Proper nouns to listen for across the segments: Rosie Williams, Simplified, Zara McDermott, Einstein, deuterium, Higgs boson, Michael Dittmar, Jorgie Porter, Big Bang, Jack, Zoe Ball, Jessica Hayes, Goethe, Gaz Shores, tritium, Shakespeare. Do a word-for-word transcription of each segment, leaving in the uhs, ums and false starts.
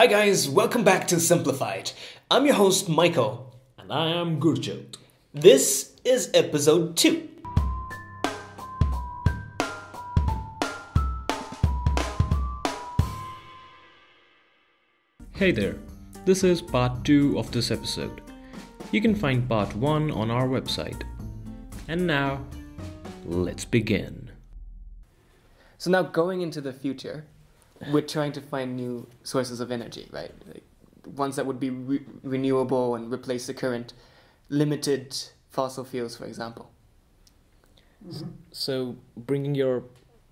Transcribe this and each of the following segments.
Hi guys, welcome back to Simplified. I'm your host Michael. And I am Gurjot. This is episode two. Hey there, this is part two of this episode. You can find part one on our website. And now, let's begin. So now going into the future, we're trying to find new sources of energy, right? Like ones that would be re- renewable and replace the current limited fossil fuels, for example. Mm-hmm. So bringing your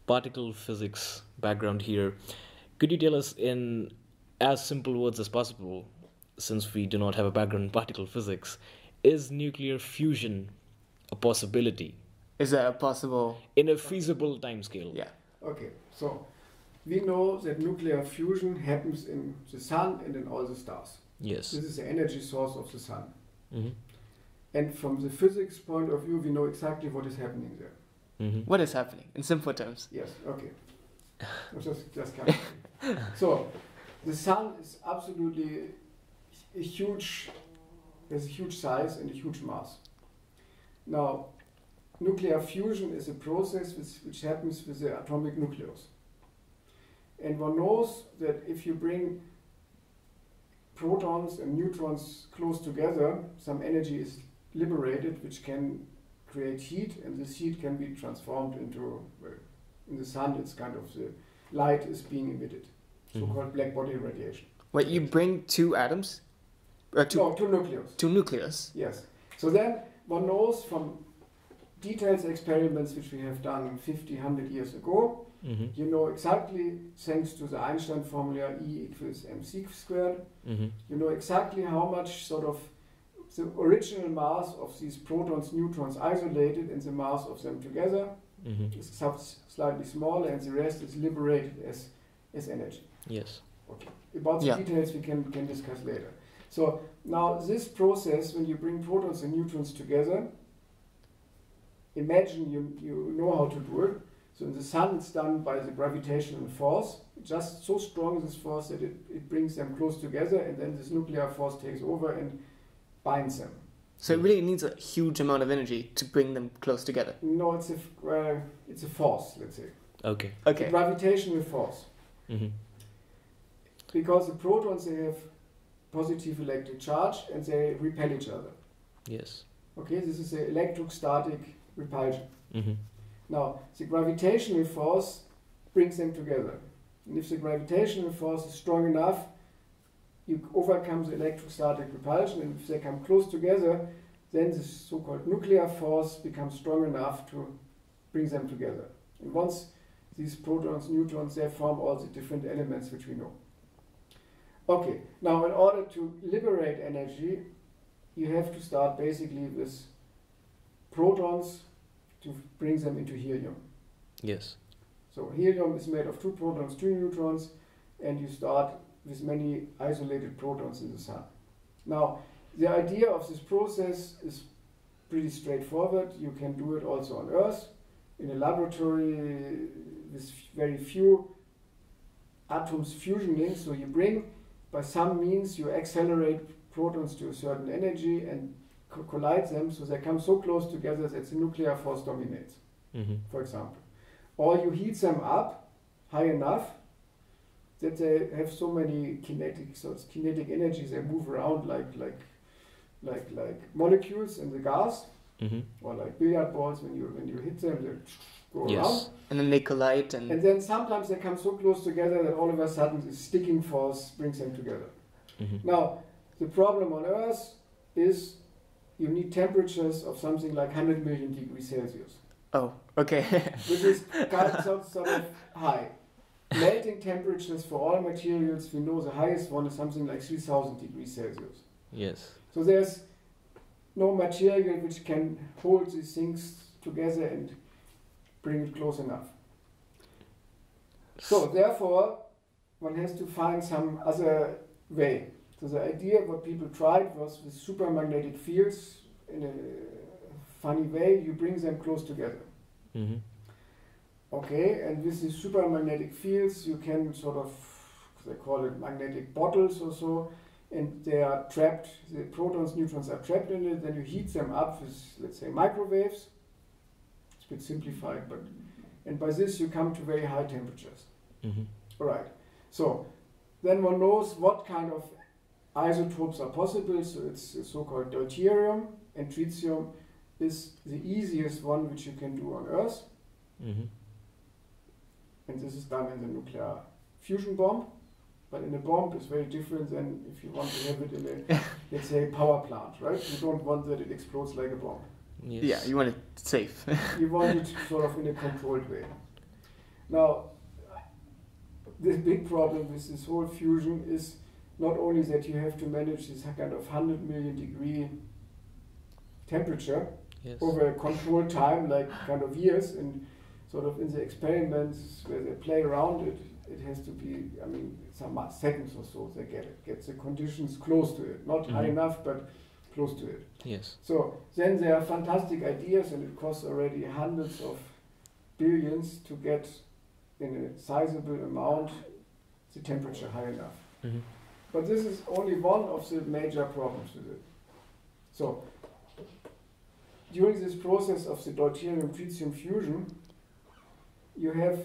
particle physics background here, could you tell us in as simple words as possible, since we do not have a background in particle physics, is nuclear fusion a possibility? Is that a possible... in a feasible timescale? Yeah. Okay, so... we know that nuclear fusion happens in the sun and in all the stars. Yes. This is the energy source of the sun. Mm-hmm. And from the physics point of view, we know exactly what is happening there. Mm-hmm. What is happening, in simpler terms? Yes, okay. just, just So, the sun is absolutely a huge, has a huge size and a huge mass. Now, nuclear fusion is a process which, which happens with the atomic nucleus. And one knows that if you bring protons and neutrons close together, some energy is liberated, which can create heat, and this heat can be transformed into, well, in the sun, it's kind of the light is being emitted, so-called black body radiation. Wait, you bring two atoms? Or two, no, two nucleus. Two nucleus? Yes. So then one knows from detailed experiments which we have done fifty, one hundred years ago, mm-hmm. you know exactly, thanks to the Einstein formula E equals mc squared, mm-hmm. you know exactly how much sort of the original mass of these protons, neutrons isolated and the mass of them together mm-hmm. is slightly smaller and the rest is liberated as, as energy. Yes. Okay. About the yeah. details we can, can discuss later. So now this process, when you bring protons and neutrons together, imagine you, you know how to do it. So in the sun, it's done by the gravitational force, just so strong this force that it, it brings them close together, and then this nuclear force takes over and binds them. So it really needs a huge amount of energy to bring them close together? No, it's a, uh, it's a force, let's say. Okay. Okay. A gravitational force. Mm-hmm. Because the protons, they have positive electric charge, and they repel each other. Yes. Okay, this is the electrostatic repulsion. Mm-hmm. Now, the gravitational force brings them together. And if the gravitational force is strong enough, you overcome the electrostatic repulsion, and if they come close together, then the so-called nuclear force becomes strong enough to bring them together. And once these protons, neutrons, they form all the different elements which we know. Okay, now in order to liberate energy, you have to start basically with protons, to bring them into helium. Yes. So helium is made of two protons, two neutrons, and you start with many isolated protons in the sun. Now, the idea of this process is pretty straightforward. You can do it also on Earth, in a laboratory with very few atoms fusioning. So you bring, by some means, you accelerate protons to a certain energy and collide them, so they come so close together that the nuclear force dominates, mm-hmm. for example. Or you heat them up high enough that they have so many kinetic, so it's kinetic energy, they move around like like like like molecules in the gas, mm-hmm. or like billiard balls. When you when you hit them, they go yes. around. And then they collide, and and then sometimes they come so close together that all of a sudden the sticking force brings them together. Mm-hmm. Now the problem on Earth is you need temperatures of something like one hundred million degrees Celsius. Oh, okay. Which is kind of, sort of high. Melting temperatures for all materials, we know the highest one is something like three thousand degrees Celsius. Yes. So there's no material which can hold these things together and bring it close enough. So therefore, one has to find some other way. So the idea what people tried was with supermagnetic fields, in a funny way, you bring them close together. Mm-hmm. Okay, and with these supermagnetic fields, you can sort of they call it magnetic bottles or so, and they are trapped, the protons, neutrons are trapped in it, then you heat them up with, let's say, microwaves. It's a bit simplified, but, and by this you come to very high temperatures. Mm-hmm. All right, so then one knows what kind of isotopes are possible, so it's the so-called deuterium, and tritium is the easiest one which you can do on Earth. Mm-hmm. And this is done in the nuclear fusion bomb, but in a bomb it's very different than if you want to have it in a, let's say, power plant, right? You don't want that it explodes like a bomb. Yes. Yeah, you want it safe. You want it sort of in a controlled way. Now, the big problem with this whole fusion is not only that you have to manage this kind of one hundred million degree temperature, yes, over a controlled time, like kind of years, and sort of in the experiments where they play around it, it has to be, I mean, some seconds or so they get it, get the conditions close to it, not mm-hmm. high enough, but close to it. Yes. So then there are fantastic ideas, and it costs already hundreds of billions to get in a sizable amount the temperature high enough. Mm-hmm. But this is only one of the major problems with it. So during this process of the deuterium-tritium fusion, you have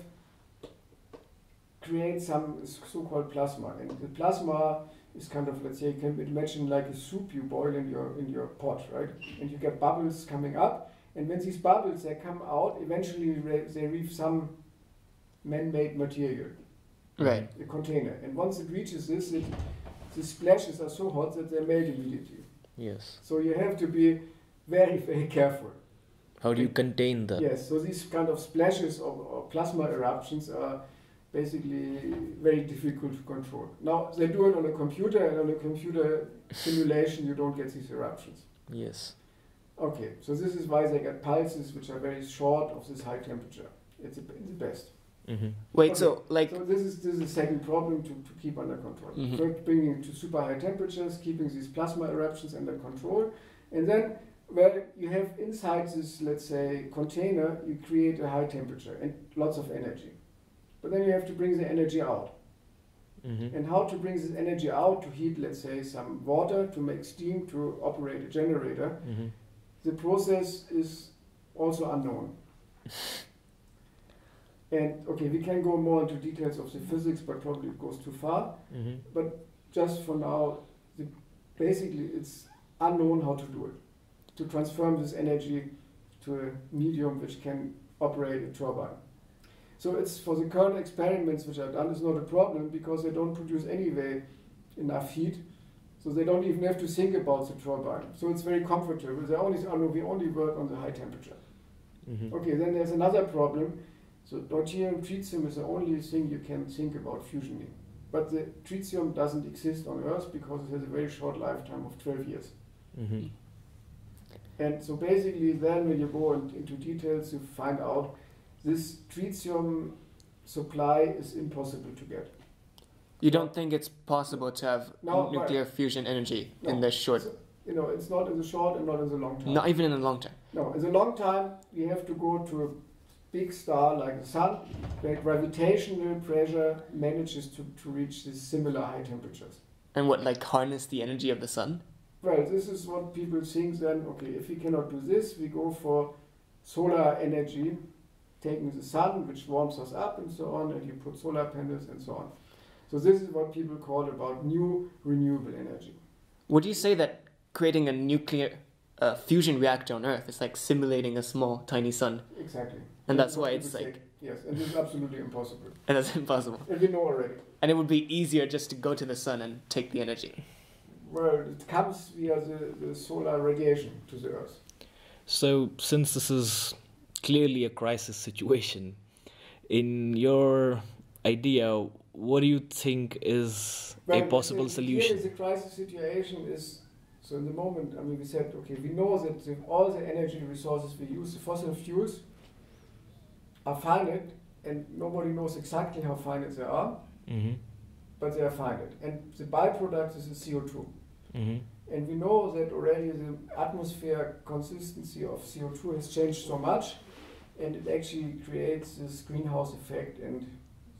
create some so-called plasma, and the plasma is kind of, let's say, you can imagine like a soup you boil in your in your pot, right? And you get bubbles coming up, and when these bubbles they come out, eventually they reach some man-made material, right? A container, and once it reaches this, it, the splashes are so hot that they melt immediately. Yes. So you have to be very, very careful. How do you contain that? Yes, so these kind of splashes or, or plasma eruptions are basically very difficult to control. Now, they do it on a computer, and on a computer simulation you don't get these eruptions. Yes. Okay, so this is why they get pulses which are very short of this high temperature. It's, a, it's the best. Mm-hmm. Wait, okay. so like... So this is, this is the second problem to, to keep under control. Mm-hmm. So bringing it to super high temperatures, keeping these plasma eruptions under control, and then well, you have inside this, let's say, container, you create a high temperature and lots of energy. But then you have to bring the energy out. Mm-hmm. And how to bring this energy out to heat, let's say, some water, to make steam, to operate a generator, mm-hmm. the process is also unknown. And, okay, we can go more into details of the physics, but probably it goes too far. Mm-hmm. But just for now, the, basically, it's unknown how to do it. To transform this energy to a medium which can operate a turbine. So it's for the current experiments which I've done, it's not a problem because they don't produce anyway enough heat, so they don't even have to think about the turbine. So it's very comfortable. They only, oh no, we only work on the high temperature. Mm-hmm. Okay, then there's another problem. So deuterium tritium is the only thing you can think about fusioning. But the tritium doesn't exist on Earth because it has a very short lifetime of twelve years. Mm-hmm. And so basically then when you go in, into details, you find out this tritium supply is impossible to get. You don't think it's possible to have no, nuclear right. fusion energy no. in the short... So, you know, it's not in the short and not in the long time. Not even in the long time. No, in the long time we have to go to a big star like the Sun, where gravitational pressure manages to, to reach these similar high temperatures. And what, like harness the energy of the Sun? Well, this is what people think then, okay, if we cannot do this, we go for solar energy, taking the sun, which warms us up and so on, and you put solar panels and so on. So this is what people call about new renewable energy. Would you say that creating a nuclear uh, fusion reactor on Earth is like simulating a small, tiny sun? Exactly. And that's, that's why it's like... Say. Yes, and this is absolutely impossible. And that's impossible. And we know already. And it would be easier just to go to the sun and take the energy. Well, it comes via the, the solar radiation to the Earth. So, since this is clearly a crisis situation, in your idea, what do you think is well, a possible the, solution? Well, the crisis situation is, so in the moment, I mean, we said, okay, we know that the, all the energy resources we use, the fossil fuels, are finite, and nobody knows exactly how finite they are, mm-hmm. but they are finite. And the byproduct is the C O two. Mm-hmm. And we know that already the atmosphere consistency of C O two has changed so much, and it actually creates this greenhouse effect and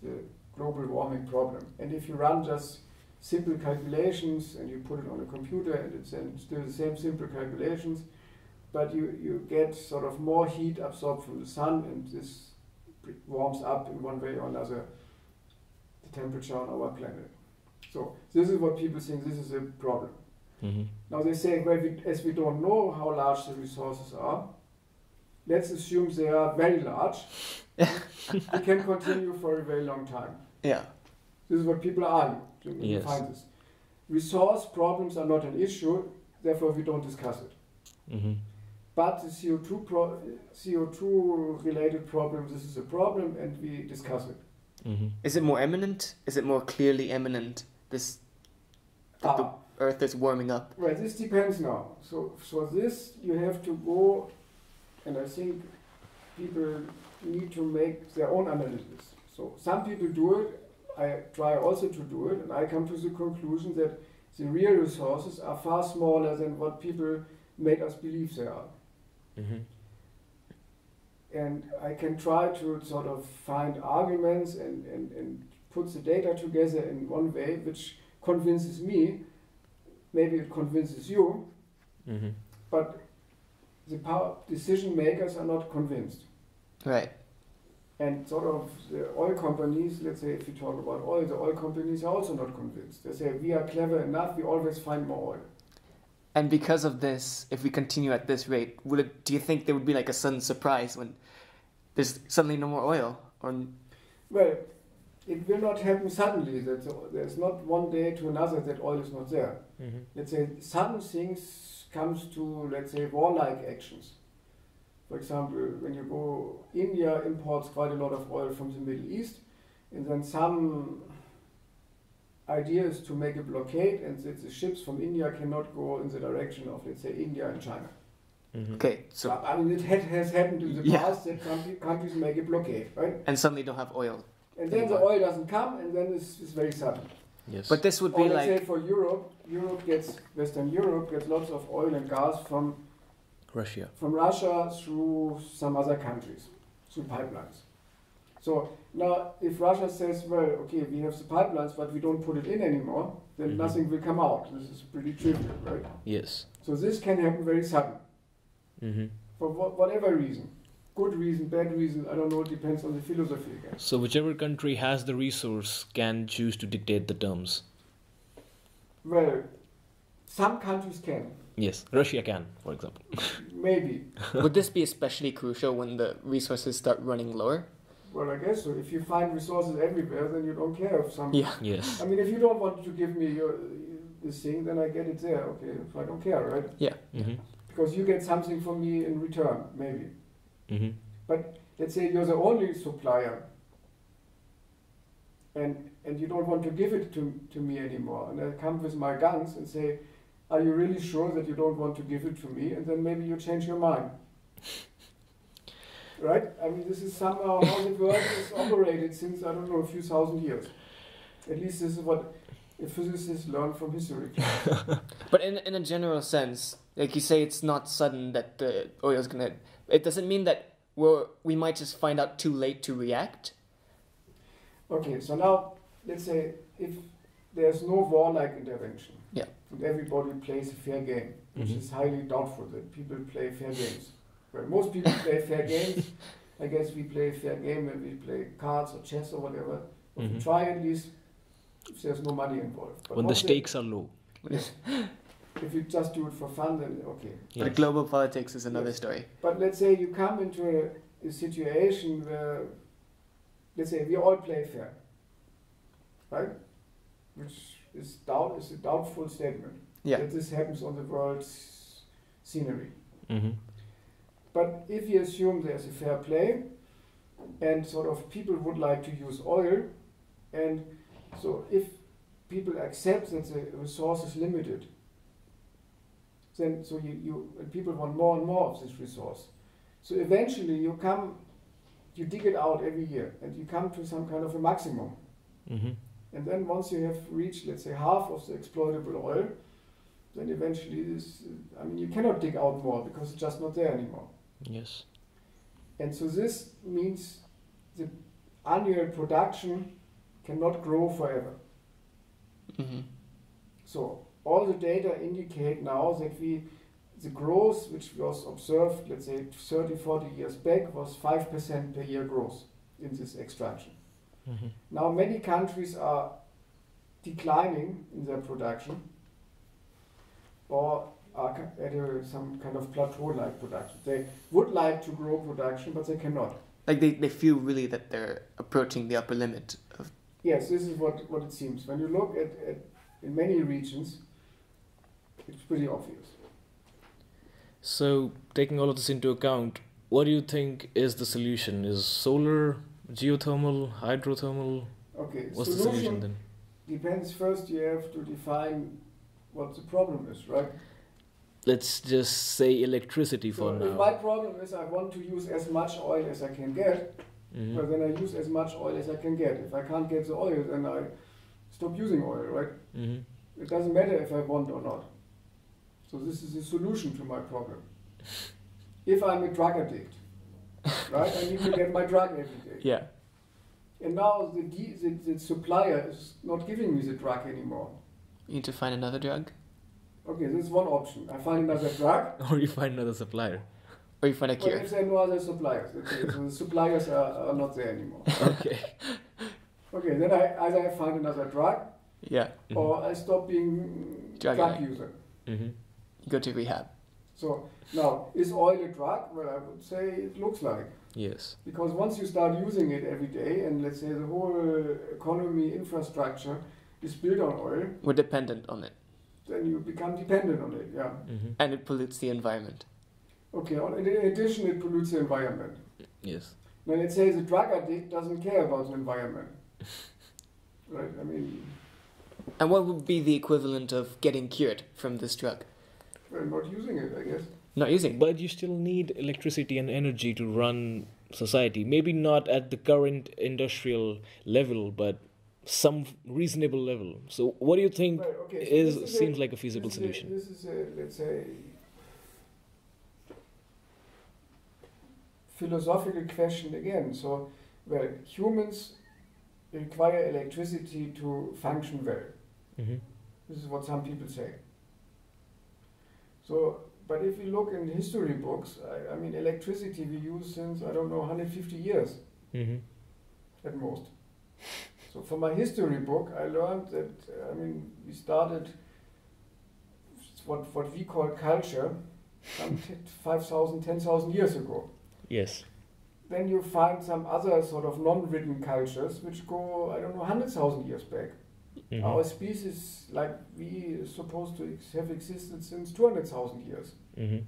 the global warming problem. And if you run just simple calculations and you put it on a computer and it's still the same simple calculations, but you, you get sort of more heat absorbed from the sun, and this warms up in one way or another the temperature on our planet. So this is what people think, this is a problem. Mm-hmm. Now they say, well, we, as we don't know how large the resources are, let's assume they are very large. We can continue for a very long time. Yeah. This is what people are to yes. find this. Resource problems are not an issue, therefore we don't discuss it. Mm-hmm. But the C O two pro C O two related problem, this is a problem and we discuss it. Mm-hmm. Is it more eminent? Is it more clearly eminent, this that ah. the Earth is warming up? Right, this depends now. So for this you have to go, and I think people need to make their own analysis. So some people do it, I try also to do it, and I come to the conclusion that the real resources are far smaller than what people made us believe they are. Mm-hmm. And I can try to sort of find arguments and, and, and put the data together in one way which convinces me, maybe it convinces you, mm-hmm. but the power decision makers are not convinced. Right. And sort of the oil companies, let's say if you talk about oil, the oil companies are also not convinced. They say, we are clever enough, we always find more oil. And because of this, if we continue at this rate, will it, do you think there would be like a sudden surprise when there's suddenly no more oil? Or well, it will not happen suddenly. That there's not one day to another that oil is not there. Mm-hmm. Let's say sudden things comes to, let's say, warlike actions. For example, when you go, India imports quite a lot of oil from the Middle East, and then some idea is to make a blockade and that the ships from India cannot go in the direction of, let's say, India and China. Mm-hmm. Okay, so I mean, it had, has happened in the yeah. past that country, countries make a blockade, right? And suddenly don't have oil. And then the oil doesn't come, and then it's, it's very sudden. Yes. But this would be or let's like say for Europe, Europe gets Western Europe gets lots of oil and gas from Russia. From Russia through some other countries, through pipelines. So now if Russia says, well, okay, we have the pipelines, but we don't put it in anymore, then mm-hmm. nothing will come out. This is pretty trivial, right? Yes. So this can happen very sudden. Mm-hmm. For wh whatever reason. Good reason, bad reason, I don't know, it depends on the philosophy again. So whichever country has the resource can choose to dictate the terms? Well, some countries can. Yes, Russia can, for example. Maybe. Would this be especially crucial when the resources start running lower? Well, I guess so. If you find resources everywhere, then you don't care if some... Yeah. Yes. I mean, if you don't want to give me your, this thing, then I get it there. Okay, if I don't care, right? Yeah. Mm-hmm. Because you get something from me in return, maybe. Mm-hmm. But let's say you're the only supplier, and and you don't want to give it to, to me anymore. And I come with my guns and say, are you really sure that you don't want to give it to me? And then maybe you change your mind. Right? I mean, this is somehow how the world is operated since, I don't know, a few thousand years. At least this is what a physicist learned from history. But in, in a general sense, like you say, it's not sudden that the oil is going to... It doesn't mean that we're, we might just find out too late to react. Okay, so now, let's say, if there's no war-like intervention, yeah. and everybody plays a fair game, which mm-hmm. is highly doubtful that people play fair games. Well, most people play fair games. I guess we play fair game when we play cards or chess or whatever. But mm-hmm. we try at least if there's no money involved. But when the stakes are low. Yes. If you just do it for fun, then okay. Yes. But global politics is another yes. story. But let's say you come into a, a situation where, let's say, we all play fair, right? Which is doubt is a doubtful statement. Yeah. That this happens on the world's scenery. Mm-hmm. But if you assume there's a fair play, and sort of people would like to use oil, and so if people accept that the resource is limited, then so you, you and people want more and more of this resource. So eventually you come, you dig it out every year, and you come to some kind of a maximum. Mm-hmm. And then once you have reached, let's say, half of the exploitable oil, then eventually this, I mean, you cannot dig out more because it's just not there anymore. Yes. And so this means the annual production cannot grow forever. Mm-hmm. So all the data indicate now that we, the growth which was observed, let's say thirty, forty years back, was five percent per year growth in this extraction. Mm-hmm. Now many countries are declining in their production or are at a, some kind of plateau-like production. They would like to grow production, but they cannot. Like they, they feel really that they're approaching the upper limit of... Yes, this is what, what it seems. When you look at, at in many regions, it's pretty obvious. So, taking all of this into account, what do you think is the solution? Is solar, geothermal, hydrothermal? Okay, what's the solution then? Depends. First, you have to define what the problem is, right? Let's just say electricity for so now. My problem is I want to use as much oil as I can get, mm-hmm. but then I use as much oil as I can get. If I can't get the oil, then I stop using oil, right? Mm-hmm. It doesn't matter if I want or not. So this is the solution to my problem. If I'm a drug addict, right? I need to get my drug every day. Yeah. And now the, the, the supplier is not giving me the drug anymore. You need to find another drug? Okay, this is one option. I find another drug. Or you find another supplier. Or you find a cure. Or if there are no other suppliers. Okay, so the suppliers are, are not there anymore. Okay. Okay, then I either I find another drug. Yeah. Mm-hmm. Or I stop being drug, drug user. Mm-hmm. You go to rehab. So, now, is oil a drug? Well, I would say it looks like. Yes. Because once you start using it every day, and let's say the whole economy infrastructure is built on oil. We're dependent on it. Then you become dependent on it, yeah. Mm-hmm. And it pollutes the environment. Okay, in addition, it pollutes the environment. Yes. Now, let's say the drug addict doesn't care about the environment. Right, I mean... And what would be the equivalent of getting cured from this drug? Well, not using it, I guess. Not using it. But you still need electricity and energy to run society. Maybe not at the current industrial level, but some reasonable level. So what do you think right, okay. so is, is seems a, like a feasible this solution? A, this is, a, let's say, philosophical question again. So, well, humans require electricity to function well. Mm-hmm. This is what some people say. So, but if you look in history books, I, I mean, electricity we use since, I don't know, one hundred fifty years, mm-hmm. at most. So from my history book, I learned that, I mean, we started what, what we call culture some five thousand, ten thousand years ago. Yes. Then you find some other sort of non-written cultures which go, I don't know, one hundred thousand years back. Mm-hmm. Our species, like we, is supposed to ex have existed since two hundred thousand years. Mm-hmm.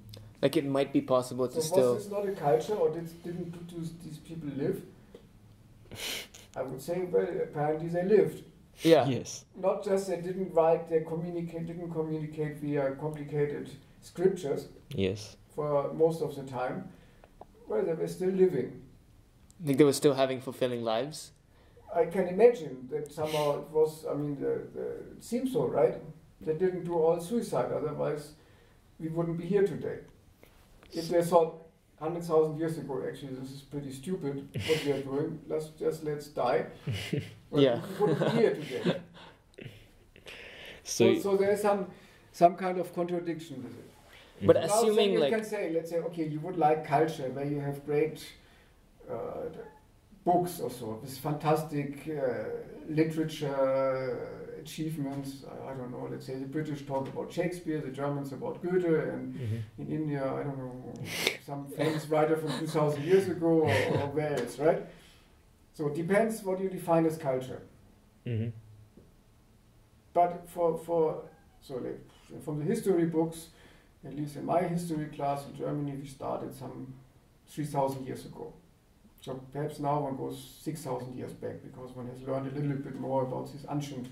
Like it might be possible to so still. Was this not a culture, or did didn't do these people live? I would say, well, apparently they lived. Yeah. Yes. Not just they didn't write, they communicate, didn't communicate via complicated scriptures. Yes. For most of the time, well, they were still living. I think they were still having fulfilling lives. I can imagine that somehow it was, I mean, the, the, it seems so, right? They didn't do all suicide, otherwise we wouldn't be here today. If they thought one hundred thousand years ago, actually, this is pretty stupid what we are doing, let's just let's die, well, yeah. we wouldn't be here today. So, so, so there's some, some kind of contradiction with it. But now, assuming so you like... You can say, let's say, okay, you would like culture where you have great... Uh, books or so, this fantastic uh, literature achievements, I, I don't know, let's say the British talk about Shakespeare, the Germans about Goethe, and mm-hmm. in India, I don't know, some famous writer from two thousand years ago, or, or where else, right? So it depends what you define as culture. Mm-hmm. But for, for so like from the history books, at least in my history class in Germany, we started some three thousand years ago. So perhaps now one goes six thousand years back, because one has learned a little bit more about these ancient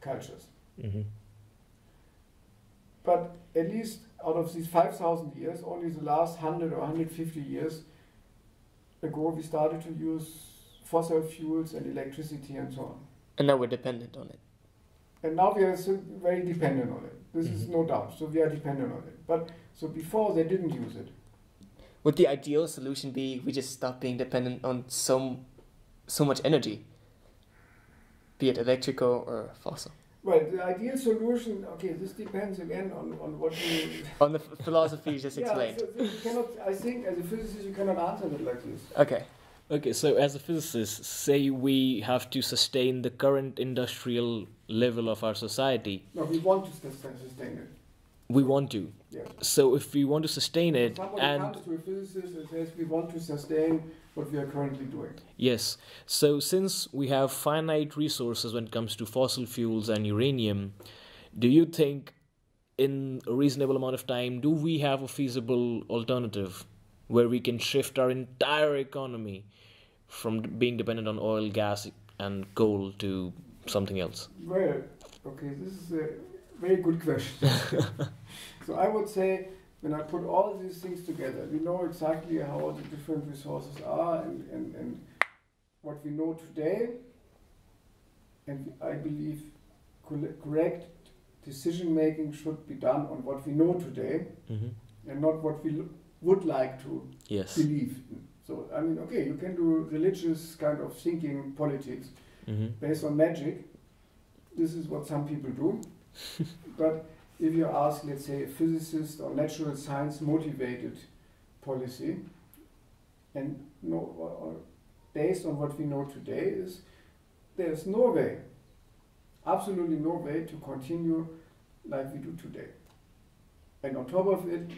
cultures. Mm-hmm. But at least out of these five thousand years, only the last one hundred or one hundred fifty years ago, we started to use fossil fuels and electricity and so on. And now we're dependent on it. And now we are very dependent on it. This mm-hmm. is no doubt. So we are dependent on it. But so before they didn't use it. Would the ideal solution be we just stop being dependent on so, so much energy? be it electrical or fossil. Right, the ideal solution, okay, this depends again on, on what you... on the philosophy you just explained. Yeah, so, so you cannot, I think as a physicist you cannot answer that like this. Okay. Okay, so as a physicist, say we have to sustain the current industrial level of our society. No, we want to sustain it. We want to. Yeah. So if we want to sustain it, somebody and comes to a physicist and says we want to sustain what we are currently doing. Yes. So since we have finite resources when it comes to fossil fuels and uranium, do you think in a reasonable amount of time do we have a feasible alternative where we can shift our entire economy from being dependent on oil, gas and coal to something else? Well, okay, this is a very good question. So I would say, when I put all of these things together, we know exactly how the different resources are and, and, and what we know today, and I believe correct decision-making should be done on what we know today, mm-hmm. and not what we would like to yes. believe. So, I mean, okay, you can do religious kind of thinking politics mm-hmm. based on magic. This is what some people do. But if you ask, let's say, a physicist or natural science motivated policy, and no, or, or based on what we know today, is there's no way, absolutely no way to continue like we do today. And on top of it,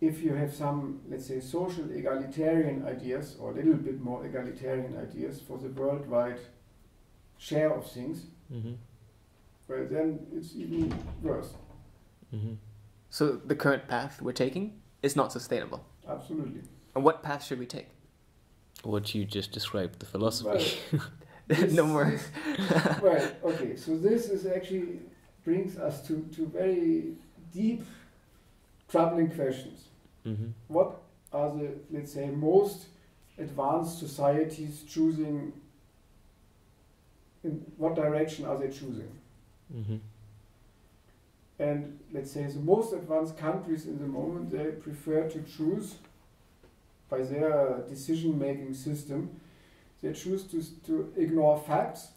if you have some, let's say, social egalitarian ideas or a little bit more egalitarian ideas for the worldwide share of things, mm-hmm. well, then it's even worse. Mm-hmm. So the current path we're taking is not sustainable? Absolutely. And what path should we take? What you just described, the philosophy. Well, this, no more. Well, okay, so this is actually brings us to, to very deep, troubling questions. Mm-hmm. What are the, let's say, most advanced societies choosing? In what direction are they choosing? Mm-hmm. And let's say the most advanced countries in the moment, they prefer to choose by their decision-making system, they choose to, to ignore facts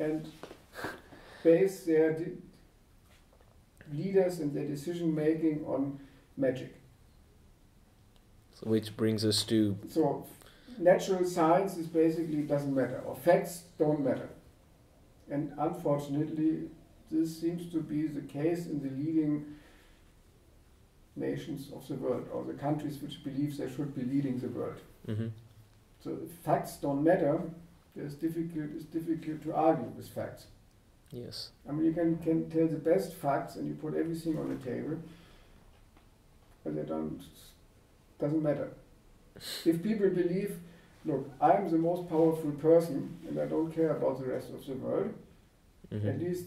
and base their leaders and their decision-making on magic. So which brings us to... So natural science is basically doesn't matter, or facts don't matter. And unfortunately, this seems to be the case in the leading nations of the world, or the countries which believe they should be leading the world. Mm-hmm. So if facts don't matter, it's difficult, it's difficult to argue with facts. Yes. I mean, you can, can tell the best facts and you put everything on the table, but they don't, doesn't matter. If people believe, look, I'm the most powerful person and I don't care about the rest of the world, mm-hmm. at least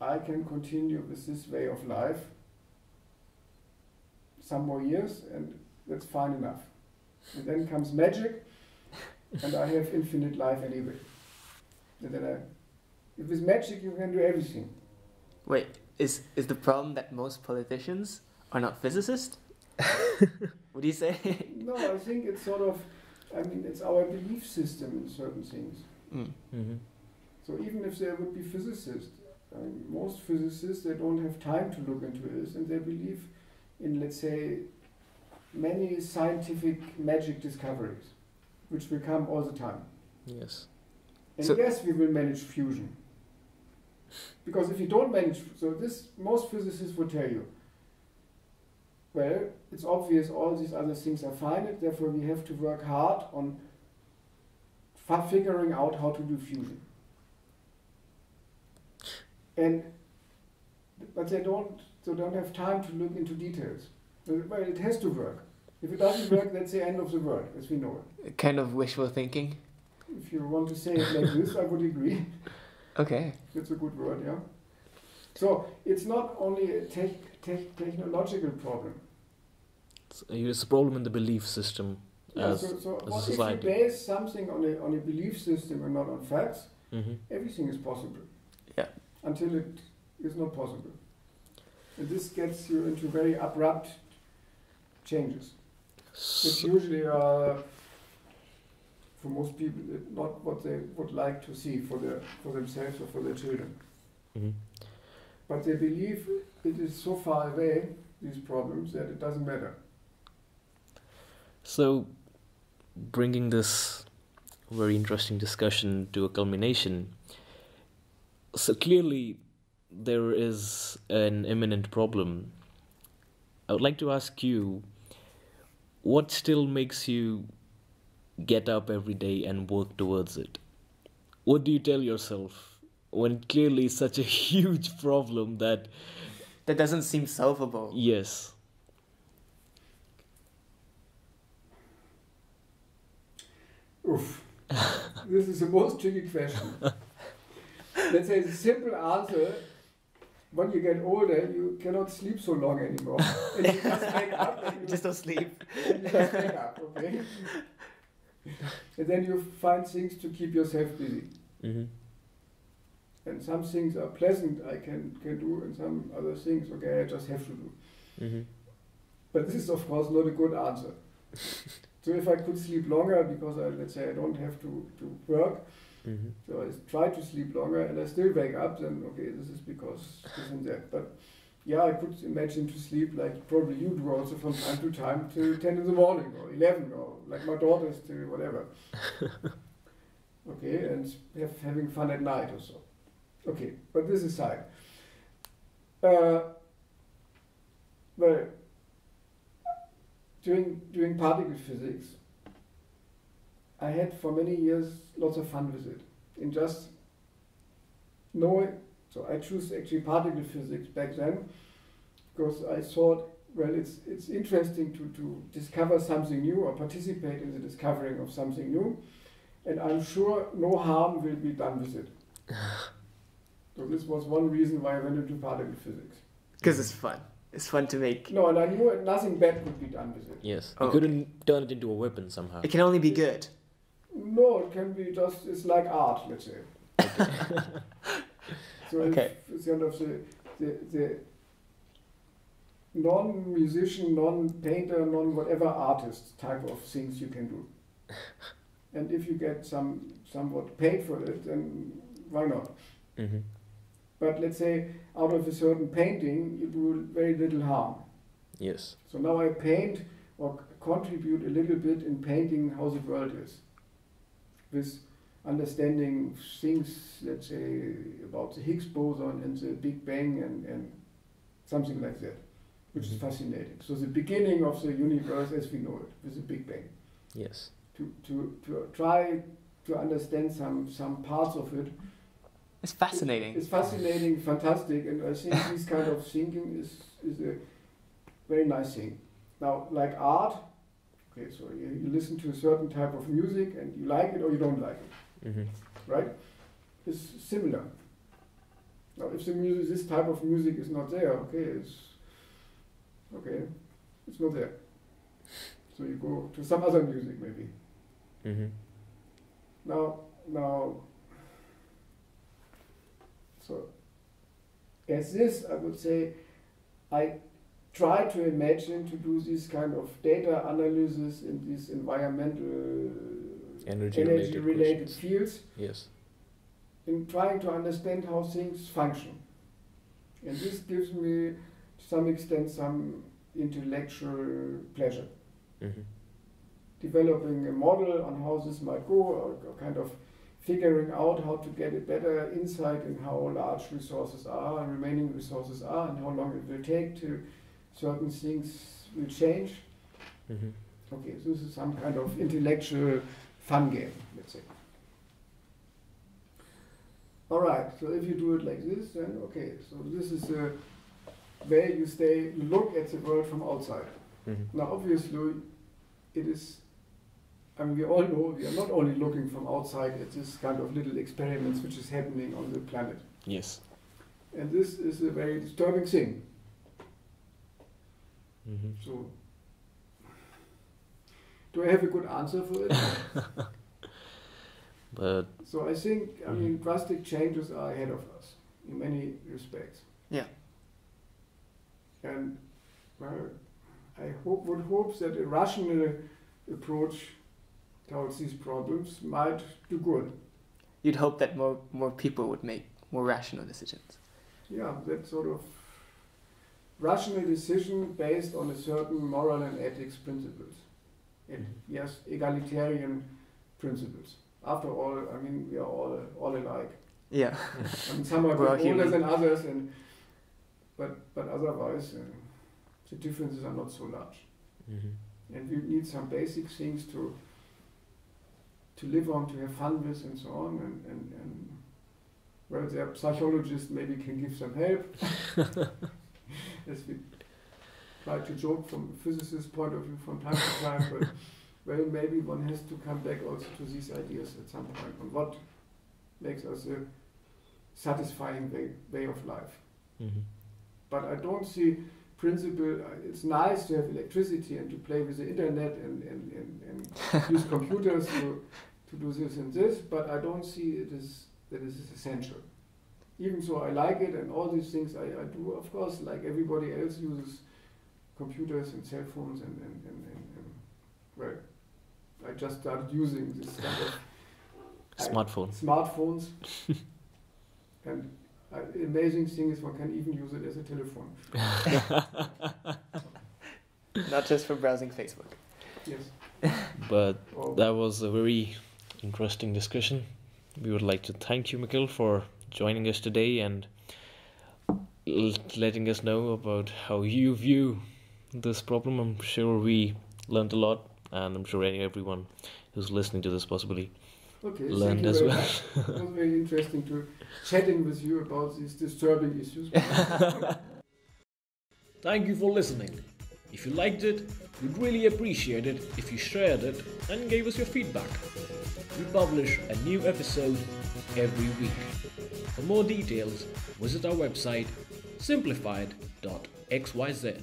I can continue with this way of life some more years and that's fine enough. And then comes magic and I have infinite life anyway. And then I, if it's magic you can do everything. Wait, is, is the problem that most politicians are not physicists? What do you say? No, I think it's sort of... I mean, it's our belief system in certain things. Mm. Mm-hmm. So even if there would be physicists, I mean, most physicists, they don't have time to look into this, and they believe in, let's say, many scientific magic discoveries, which will come all the time. Yes. And so yes, we will manage fusion. Because if you don't manage... So this, most physicists will tell you, well, it's obvious all these other things are finite, therefore we have to work hard on figuring out how to do fusion. And, but they don't, they don't have time to look into details. Well, it has to work. If it doesn't work, that's the end of the world, as we know it. A kind of wishful thinking? If you want to say it like this, I would agree. Okay. That's a good word, yeah. So, it's not only a tech, tech, technological problem. It's a problem in the belief system yeah, as, so, so as a society. If you base something on a, on a belief system and not on facts, mm-hmm. everything is possible. Yeah. Until it is not possible. And this gets you into very abrupt changes, so which usually are for most people, not what they would like to see for their for themselves or for their children. Mm-hmm. But they believe it is so far away, these problems, that it doesn't matter. So, bringing this very interesting discussion to a culmination, so clearly there is an imminent problem. I would like to ask you, what still makes you get up every day and work towards it? What do you tell yourself when clearly such a huge problem that... that doesn't seem solvable? Yes. Oof. This is the most tricky question. Let's say the simple answer, when you get older, you cannot sleep so long anymore. And you just wake up. And you just don't sleep. And you just wake up, okay? And then you find things to keep yourself busy. Mm-hmm. And some things are pleasant I can, can do, and some other things, okay, I just have to do. Mm-hmm. But this is, of course, not a good answer. So if I could sleep longer, because I, let's say I don't have to, to work, mm-hmm. so I try to sleep longer and I still wake up, then okay, this is because this and that. But yeah, I could imagine to sleep like probably you do also from time to time till ten in the morning or eleven or like my daughters till whatever. Okay, and have, having fun at night or so. Okay, but this aside. Uh, well, During, during particle physics, I had for many years lots of fun with it. In just knowing, so I chose actually particle physics back then because I thought, well, it's, it's interesting to, to discover something new or participate in the discovering of something new, and I'm sure no harm will be done with it. So this was one reason why I went into particle physics. Because it's fun. It's fun to make. No, and I knew nothing bad could be done with it. Yes. Oh, you couldn't okay. turn it into a weapon somehow. It can only be good. No, it can be just, it's like art, let's say. Okay. So okay. It's, it's kind of the, the, the non-musician, non-painter, non-whatever artist type of things you can do. And if you get some somewhat paid for it, then why not? Mm-hmm. But let's say, out of a certain painting, you do very little harm. Yes. So now I paint or contribute a little bit in painting how the world is. With understanding things, let's say, about the Higgs boson and the Big Bang and, and something like that, which mm-hmm. is fascinating. So the beginning of the universe as we know it, with the Big Bang. Yes. To, to, to try to understand some, some parts of it. It's fascinating. It's fascinating, fantastic, and I think this kind of thinking is, is a very nice thing. Now, like art, okay, so you, you listen to a certain type of music and you like it or you don't like it, mm-hmm. right? It's similar. Now, if the music, this type of music is not there, okay, it's okay, it's not there. So you go to some other music maybe. Mm-hmm. Now, now. So, as this, I would say, I try to imagine to do this kind of data analysis in these environmental energy-related energy energy fields. Yes. In trying to understand how things function, and this gives me, to some extent, some intellectual pleasure. Mm-hmm. Developing a model on how this might go, or, or kind of. Figuring out how to get a better insight in how large resources are and remaining resources are and how long it will take till certain things will change. Mm-hmm. Okay, so this is some kind of intellectual fun game, let's say. All right, so if you do it like this, then okay, so this is uh, where you stay, look at the world from outside. Mm-hmm. Now, obviously, it is I mean, we all know we are not only looking from outside at this kind of little experiments which is happening on the planet. Yes. And this is a very disturbing thing. Mm-hmm. So, do I have a good answer for it? But so I think, I mm-hmm. mean, drastic changes are ahead of us in many respects. Yeah. And well, I hope, would hope that a rational approach towards these problems might do good. You'd hope that more, more people would make more rational decisions. Yeah, that sort of rational decision based on a certain moral and ethics principles. And yes, egalitarian principles. After all, I mean, we are all, all alike. Yeah. I mean, some are older human. than others, and, but, but otherwise uh, the differences are not so large. Mm-hmm. And we need some basic things to to live on, to have fun with, and so on. And, and, and well, their psychologists maybe can give some help. As we try to joke from a physicist's point of view from time to time, but well, maybe one has to come back also to these ideas at some point on what makes us a satisfying way, way of life. Mm-hmm. But I don't see principle. It's nice to have electricity and to play with the internet and, and, and, and use computers to, to do this and this, but I don't see it as that it is essential. Even so, I like it, and all these things I, I do, of course, like everybody else uses computers and cell phones, and, and, and, and, and well, I just started using this kind of Smartphone. I, smartphones. And uh, the amazing thing is one can even use it as a telephone. Not just for browsing Facebook. Yes. But oh. That was a very interesting discussion. We would like to thank you, Michael, for joining us today and letting us know about how you view this problem. I'm sure we learned a lot, and I'm sure everyone who's listening to this possibly okay, learned as well. It was very interesting to chatting with you about these disturbing issues. Thank you for listening. If you liked it, we'd really appreciate it if you shared it and gave us your feedback. We publish a new episode every week. For more details, visit our website simplified dot X Y Z.